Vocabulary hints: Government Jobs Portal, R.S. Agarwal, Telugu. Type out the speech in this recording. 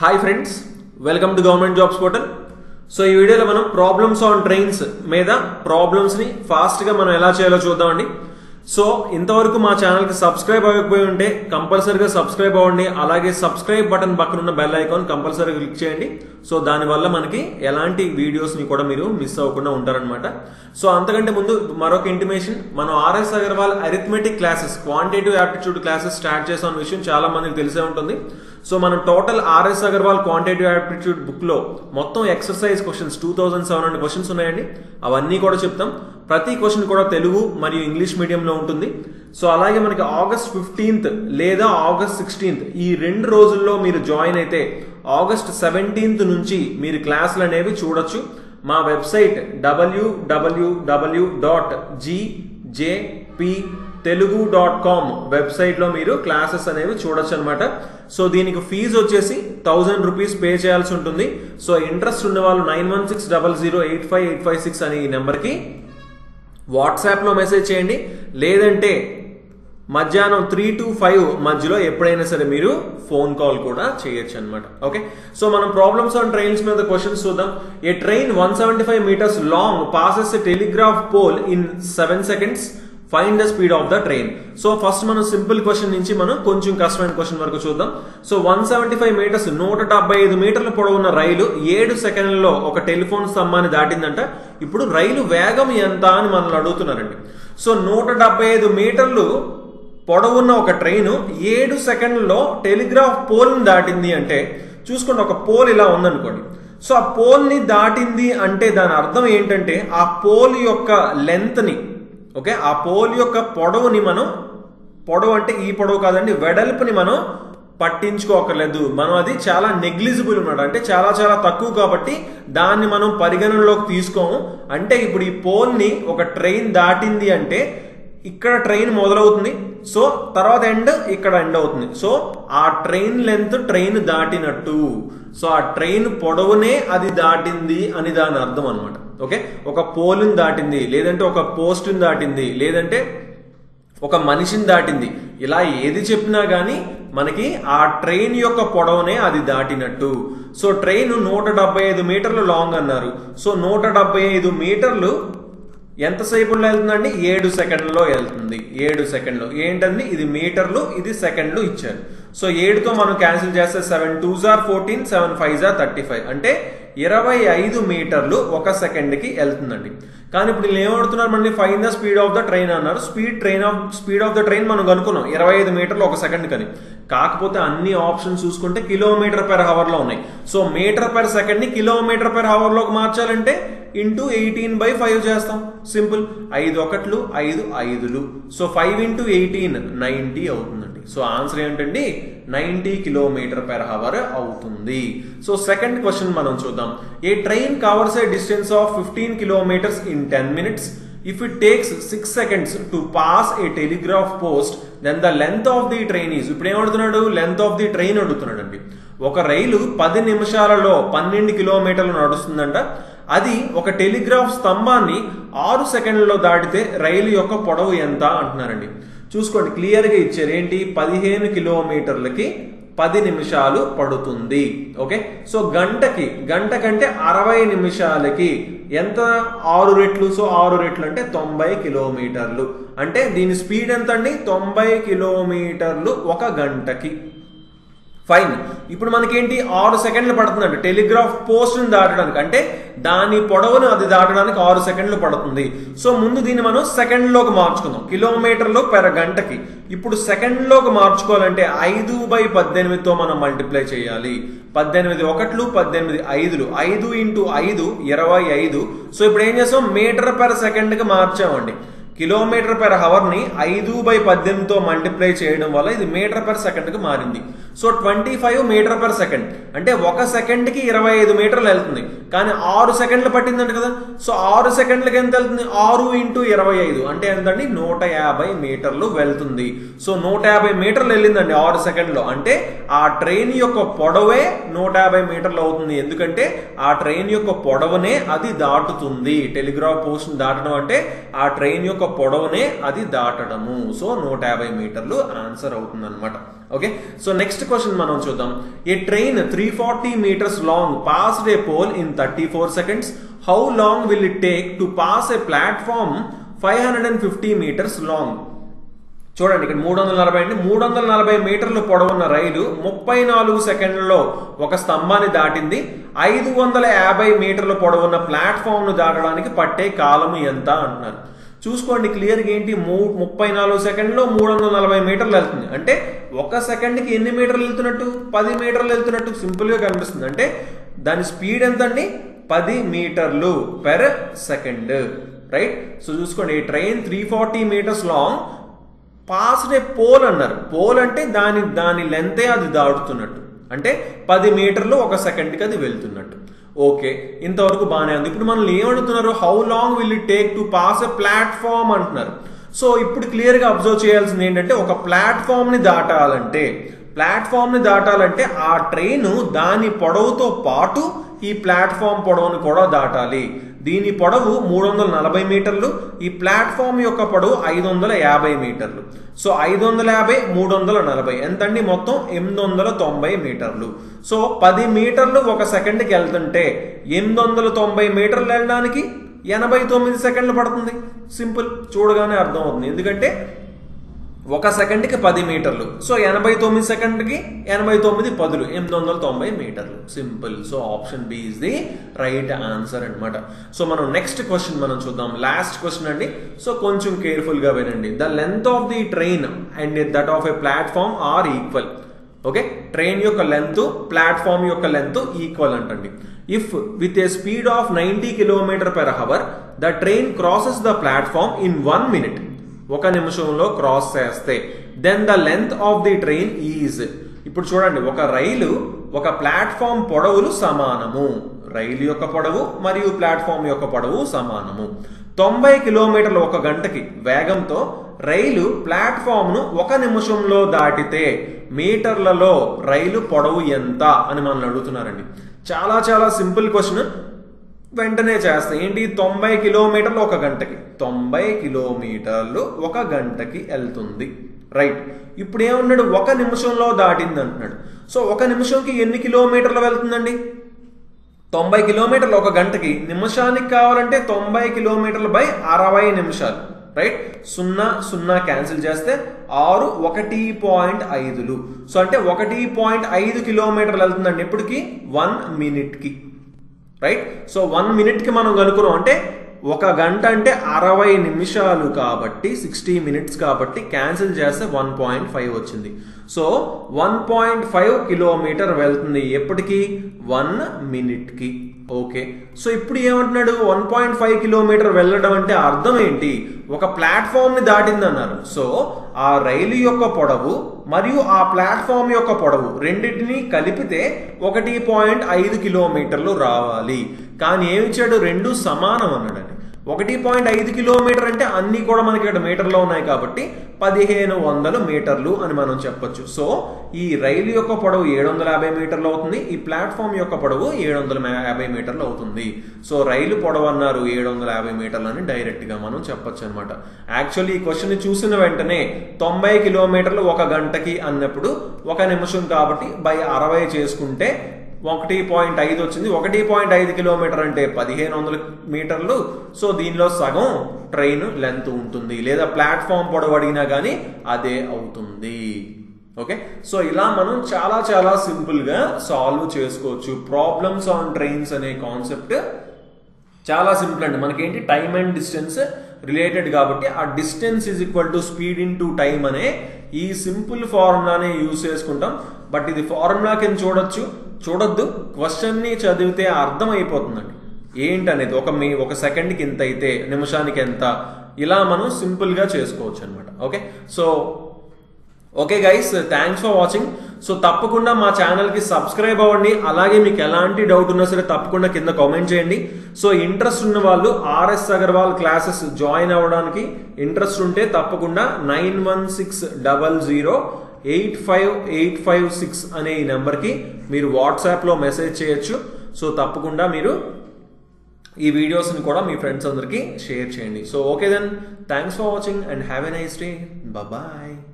Hi friends, welcome to Government Jobs Portal. So ఈ వీడియోలో మనం ప్రాబ్లమ్స్ ఆన్ ట్రైన్స్ మీద ప్రాబ్లమ్స్ ని ఫాస్ట్ గా మనం ఎలా చేయాలో చూద్దామండి. సో ఇంతవరకు మా ఛానల్ కి సబ్స్క్రైబ్ అవ్వకపోయి ఉంటే కంపల్సరీగా సబ్స్క్రైబ్ అవ్వండి. అలాగే సబ్స్క్రైబ్ బటన్ పక్కన ఉన్న బెల్ ఐకాన్ కంపల్సరీగా క్లిక్ చేయండి. సో దానివల్ల మనకి ఎలాంటి వీడియోస్ ని కూడా మీరు మిస్ అవ్వకుండా ఉంటారనమాట. సో అంతకంటే ముందు మరొక ఇంటిమేషన్, మనం R S Agarwal arithmetic classes, quantitative aptitude classes start చేసిన విషయం చాలా మందికి తెలిసే ఉంటుంది. సో మనం total RS Agarwal quantitative aptitude book లో మొత్తం ఎక్సర్సైజ్ క్వశ్చన్స్ 2700 క్వశ్చన్స్ ఉన్నాయండి. అవన్నీ కూడా చెప్తాం. ప్రతి క్వశ్చన్ కూడా తెలుగు మరియు ఇంగ్లీష్ మీడియంలో ఉంటుంది. సో అలాగే మనకి August 15 లేదా August 16 ఈ రెండు రోజుల్లో మీరు జాయిన్ అయితే August 17 నుంచి మీరు క్లాసులు అనేవి చూడొచ్చు. మా వెబ్సైట్ www.gjptelugu.com వెబ్సైట్లో మీరు క్లాసెస్ అనేవి చూడొచ్చు అనమాట. సో దీనికి ఫీజు వచ్చేసి 1000 రూపీస్ పే చేయాల్సి ఉంటుంది. సో ఇంట్రెస్ట్ ఉన్న వాళ్ళు 9160085856 అనే ఈ నెంబర్కి వాట్సాప్లో మెసేజ్ చేయండి. లేదంటే మధ్యాహ్నం 3 to 5 మధ్యలో ఎప్పుడైనా సరే మీరు ఫోన్ కాల్ కూడా చేయొచ్చు అనమాట. ఓకే, సో మనం ప్రాబ్లమ్స్ ఆన్ ట్రైన్స్ మీద క్వశ్చన్స్ చూద్దాం. A train 175 meters long passes telegraph pole in 7 seconds. Find the speed of the train. So first మనం సింపుల్ క్వశ్చన్ నుంచి మనం కొంచెం కష్టమైన క్వశ్చన్ వరకు చూద్దాం. సో 175 meters 175 మీటర్ల పొడవున్న రైలు 7 సెకండ్లలో ఒక టెలిఫోన్ స్తంభాన్ని దాటిందంట. ఇప్పుడు రైలు వేగం ఎంత అని మనల్ని అడుగుతున్నారండి. సో 175 మీటర్లు పొడవున్న ఒక ట్రైను 7 సెకండ్లలో టెలిగ్రాఫ్ పోల్ని దాటింది అంటే, చూసుకోండి ఒక పోల్ ఇలా ఉందనుకోండి. సో ఆ పోల్ని దాటింది అంటే దాని అర్థం ఏంటంటే ఆ పోల్ యొక్క లెంత్ని, ఓకే, ఆ పోల్ యొక్క పొడవుని మనం, పొడవు అంటే ఈ పొడవు కాదండి, వెడల్పుని మనం పట్టించుకోకర్లేదు. మనం అది చాలా నెగ్లిజిబుల్ అన్నమాట, అంటే చాలా చాలా తక్కువ కాబట్టి దాన్ని మనం పరిగణనలోకి తీసుకోము. అంటే ఇప్పుడు ఈ పోల్ని ఒక ట్రైన్ దాటింది అంటే ఇక్కడ ట్రైన్ మొదలవుతుంది, సో తర్వాత ఎండ్ ఇక్కడ ఎండ్ అవుతుంది. సో ఆ ట్రైన్ లెంత్ ట్రైన్ దాటినట్టు, సో ఆ ట్రైన్ పొడవునే అది దాటింది అని దాని అర్థం అనమాట. ఓకే, ఒక పోల్ని దాటింది, లేదంటే ఒక పోస్ట్ని దాటింది, లేదంటే ఒక మనిషిని దాటింది, ఇలా ఏది చెప్పినా కానీ మనకి ఆ ట్రైన్ యొక్క పొడవునే అది దాటినట్టు. సో ట్రైన్ 175 మీటర్లు లాంగ్ అన్నారు. సో 175 మీటర్లు ఎంతసేపులో వెళ్తుందండి? 7 సెకండ్లో వెళ్తుంది. 7 సెకండ్లో ఏంటండి, ఇది మీటర్లు, ఇది సెకండ్లు ఇచ్చారు. సో 7తో మనం క్యాన్సిల్ చేస్తే 7 2s are 14, 7 5s are 35, అంటే 25 మీటర్లు ఒక సెకండ్కి వెళ్తుందండి. కానీ ఇప్పుడు నేను ఏమడుతున్నారు మళ్ళీ find the speed of the train అన్నారు. స్పీడ్ ఆఫ్ ద ట్రైన్ మనం కనుక్కున్నాం 25 మీటర్లు ఒక సెకండ్ కని. కాకపోతే అన్ని ఆప్షన్స్ చూసుకుంటే km/h లో ఉన్నాయి. సో m/s ని km/h లోకి మార్చాలంటే ఇంటూ 18/5 చేస్తాం. సింపుల్, 5 1లు 5 5లు. సో 5 into 18 90 అవుతుందండి. సో ఆన్సర్ ఏంటండి? 90 km/h అవుతుంది. సో సెకండ్ క్వశ్చన్ మనం చూద్దాం. A train covers a distance of 15 kilometers in 10 minutes. If it takes 6 seconds to pass a telegraph post, then the length of the train is, ఇప్పుడు ఏమడుతున్నాడు? Length of the train అడుగుతున్నాడు అండి. ఒక రైలు 10 నిమిషాలలో 12 కిలోమీటర్లు నడుస్తుందంట. అది ఒక టెలిగ్రాఫ్ స్తంభాన్ని 6 సెకండ్లలో దాటితే రైలు యొక్క పొడవు ఎంత అంటున్నారండి. చూసుకోండి, క్లియర్గా ఇచ్చారు ఏంటి, 15 కిలోమీటర్లకి 10 నిమిషాలు పడుతుంది. ఓకే, సో గంట కంటే 60 నిమిషాలకి ఎంత? 6 రెట్లు. సో 6 రెట్లు అంటే 90 కిలోమీటర్లు. అంటే దీని స్పీడ్ ఎంత అండి? 90 కిలోమీటర్లు ఒక గంటకి. ఫైన్, ఇప్పుడు మనకేంటి 6 సెకండ్లు పడుతుందండి టెలిగ్రాఫ్ పోస్ట్ని దాటడానికి, అంటే దాని పొడవును అది దాటడానికి 6 సెకండ్లు పడుతుంది. సో ముందు దీన్ని మనం సెకండ్లోకి మార్చుకుందాం, km/h. ఇప్పుడు సెకండ్లోకి మార్చుకోవాలంటే 5/18తో మనం మల్టిప్లై చేయాలి. 18 1లు 18 5లు, 5 into 5 25. సో ఇప్పుడు ఏం చేస్తాం, m/s కి మార్చామండి. km/h ని 5/18తో మల్టిప్లై చేయడం వల్ల ఇది m/s కి మారింది. సో 25 m/s, అంటే ఒక సెకండ్కి 25 మీటర్లు వెళ్తుంది. కానీ 6 సెకండ్లు పట్టిందంట కదా. సో 6 సెకండ్లకి ఎంత వెళ్తుంది? 6 into 25 అంటే ఎంతండి? 150 మీటర్లు వెళ్తుంది. సో 150 మీటర్లు వెళ్ళిందండి 6 సెకండ్లో. అంటే ఆ ట్రైన్ యొక్క పొడవే 150 మీటర్లు అవుతుంది. ఎందుకంటే ఆ ట్రైన్ యొక్క పొడవునే అది దాటుతుంది. టెలిగ్రాఫ్ పోస్ట్ని దాటడం అంటే ఆ ట్రైన్ యొక్క యొక్క పొడవునే అది దాటడము. సో 150 మీటర్లు ఆన్సర్ అవుతుంది అనమాట. ఓకే, సో నెక్స్ట్ క్వశ్చన్ మనం చూద్దాం. A train 340 meters long passed a pole in 34 seconds. How long will it take to pass a platform 550 meters long? చూడండి, ఇక్కడ 340 అండి, 340 మీటర్లు పొడవున్న రైలు 34 సెకండ్లలో ఒక స్తంభాన్ని దాటింది. 550 మీటర్లు పొడవున్న ప్లాట్ఫామ్ ను దాటడానికి పట్టే కాలం ఎంత అంటున్నారు. చూసుకోండి క్లియర్గా ఏంటి, 34 సెకండ్లో 340 మీటర్లు వెళ్తుంది అంటే 1 సెకండ్కి ఎన్ని మీటర్లు వెళ్తున్నట్టు, 10 మీటర్లు వెళ్తున్నట్టు సింపుల్గా కనిపిస్తుంది. అంటే దాని స్పీడ్ ఎంత అండి, 10 meters per second, right. So చూసుకోండి, ఈ train 340 meters long passed a pole అన్నారు. పోల్ అంటే దాని లెంతే అది దాటుతున్నట్టు, అంటే 10 మీటర్లు 1 సెకండ్కి అది వెళ్తున్నట్టు. ఓకే, ఇంతవరకు బాగానే ఉంది. ఇప్పుడు మనల్ని ఏమడుతున్నారు, how long will it take to pass a platform అంటున్నారు. సో ఇప్పుడు క్లియర్గా అబ్జర్వ్ చేయాల్సింది ఏంటంటే, ఒక ప్లాట్ఫామ్ని దాటాలంటే ఆ ట్రైన్ దాని పొడవుతో పాటు ఈ ప్లాట్ఫామ్ పొడవును కూడా దాటాలి. దీని పొడవు 340 మీటర్లు, ఈ ప్లాట్ఫామ్ యొక్క పొడవు 550 మీటర్లు. సో 550 340 ఎంతండి, మొత్తం 890 మీటర్లు. సో 10 మీటర్లు 1 సెకండ్కి వెళ్తుంటే 890 మీటర్లు వెళ్ళడానికి 89 సెకండ్లు పడుతుంది. సింపుల్, చూడగానే అర్థం అవుతుంది. ఎందుకంటే 1 సెకండ్కి 10 మీటర్లు, సో 89 సెకండ్కి 89 10లు 890 మీటర్లు. Simple. So option B is the right answer అనమాట. సో మనం నెక్స్ట్ క్వశ్చన్ మనం చూద్దాం, లాస్ట్ క్వశ్చన్ అండి. సో కొంచెం కేర్ఫుల్గా వినండి. The length of the train and that of a platform are equal. Okay, train యొక్క లెంత్ ప్లాట్ఫామ్ యొక్క లెంత్ ఈక్వల్ అంటండి. If with a speed of 90 km/h the train crosses the platform in 1 minute, 1 నిమిషంలో cross చేస్తే, then the length of the train is. ఇప్పుడు చూడండి, ఒక రైలు ఒక platform పొడవులు సమానము, రైలు యొక్క పొడవు మరియు ప్లాట్ఫామ్ యొక్క పొడవు సమానము. 90 km/h 1 గంటకి వేగంతో రైలు ప్లాట్ఫామ్ను 1 నిమిషంలో దాటితే మీటర్లలో రైలు పొడవు ఎంత అని మనం అడుగుతున్నారండి. చాలా చాలా సింపుల్ క్వశ్చన్, వెంటనే చేస్తాం ఏంటి, 90 km/h 1 గంటకి, 90 km/h 1 గంటకి వెళ్తుంది, రైట్. ఇప్పుడు ఏమన్నాడు, 1 నిమిషంలో దాటింది అంటున్నాడు. సో 1 నిమిషంకి ఎన్ని కిలోమీటర్లు వెళ్తుందండి, 90 km/h 1 గంటకి. నిమిషానికి కావాలంటే 90 km/h 60 నిమిషాలు, రైట్. 0 0 క్యాన్సిల్ చేస్తే 6 1.5లు. సో అంటే 1.5 km/h వెళ్తుందండి ఇప్పటికి 1 minute కి, రైట్. సో 1 minute కి మనం కనుక్కున్నాం అంటే 1 గంట అంటే 60 నిమిషాలు కాబట్టి 60 minutes కాబట్టి క్యాన్సిల్ చేస్తే 1.5 వచ్చింది. సో 1.5 km వెళ్తుంది ఎప్పటికి 1 minute కి. ఓకే, సో ఇప్పుడు ఏమంటున్నాడు, 1.5 km వెళ్ళడం అంటే అర్థం ఏంటి, ఒక ప్లాట్ఫామ్ని దాటింది అన్నారు. సో ఆ రైలు యొక్క పొడవు మరియు ఆ ప్లాట్ఫామ్ యొక్క పొడవు రెండింటినీ కలిపితే 1.5 km రావాలి. కానీ ఏమిచ్చాడు, రెండు సమానం అన్నాడు. 1.5 km అంటే అన్నీ కూడా మనకి ఇక్కడ మీటర్లో ఉన్నాయి కాబట్టి 1500 మీటర్లు అని మనం చెప్పొచ్చు. సో ఈ రైలు యొక్క పొడవు 750 మీటర్లు అవుతుంది, ఈ ప్లాట్ఫామ్ యొక్క పొడవు 750 మీటర్లు అవుతుంది. సో రైలు పొడవు అన్నారు 750 మీటర్లు అని డైరెక్ట్గా మనం చెప్పొచ్చు అనమాట. యాక్చువల్లీ ఈ క్వశ్చన్ చూసిన వెంటనే 90 km/h 1 గంటకి అన్నప్పుడు 1 నిమిషం కాబట్టి బై 60 చేసుకుంటే 1.5 వచ్చింది. 1.5 km అంటే 1500 మీటర్లు. సో దీనిలో సగం ట్రైన్ లెంత్ ఉంటుంది, లేదా ప్లాట్ఫామ్ పొడవు అడిగినా కానీ అదే అవుతుంది. ఓకే, సో ఇలా మనం చాలా చాలా సింపుల్గా సాల్వ్ చేసుకోవచ్చు. ప్రాబ్లమ్స్ ఆన్ ట్రైన్స్ అనే కాన్సెప్ట్ చాలా సింపుల్ అండి. మనకేంటి, టైం అండ్ డిస్టెన్స్ రిలేటెడ్ కాబట్టి ఆ distance is equal to speed in to time అనే ఈ సింపుల్ ఫార్ములానే యూజ్ చేసుకుంటాం. బట్ ఇది ఫార్ములా కింద చూడొద్దు, క్వశ్చన్ని చదివితే అర్థం అయిపోతుందండి ఏంటనేది. ఒక సెకండ్కి ఎంత అయితే నిమిషానికి ఎంత, ఇలా మనం సింపుల్గా చేసుకోవచ్చు అనమాట. Okay, so okay guys, thanks for watching. So తప్పకుండా మా ఛానల్కి సబ్స్క్రైబ్ అవ్వండి. అలాగే మీకు ఎలాంటి డౌట్ ఉన్నా సరే తప్పకుండా కింద కామెంట్ చేయండి. సో ఇంట్రెస్ట్ ఉన్న వాళ్ళు R.S. Agarwal క్లాసెస్ జాయిన్ అవ్వడానికి ఇంట్రెస్ట్ ఉంటే తప్పకుండా 9160085856 అనే ఈ నెంబర్కి మీరు వాట్సాప్లో మెసేజ్ చేయొచ్చు. సో తప్పకుండా మీరు ee videos ni kuda mee friends andariki share cheyandi. So okay then, thanks for watching and have a nice day. Bye bye.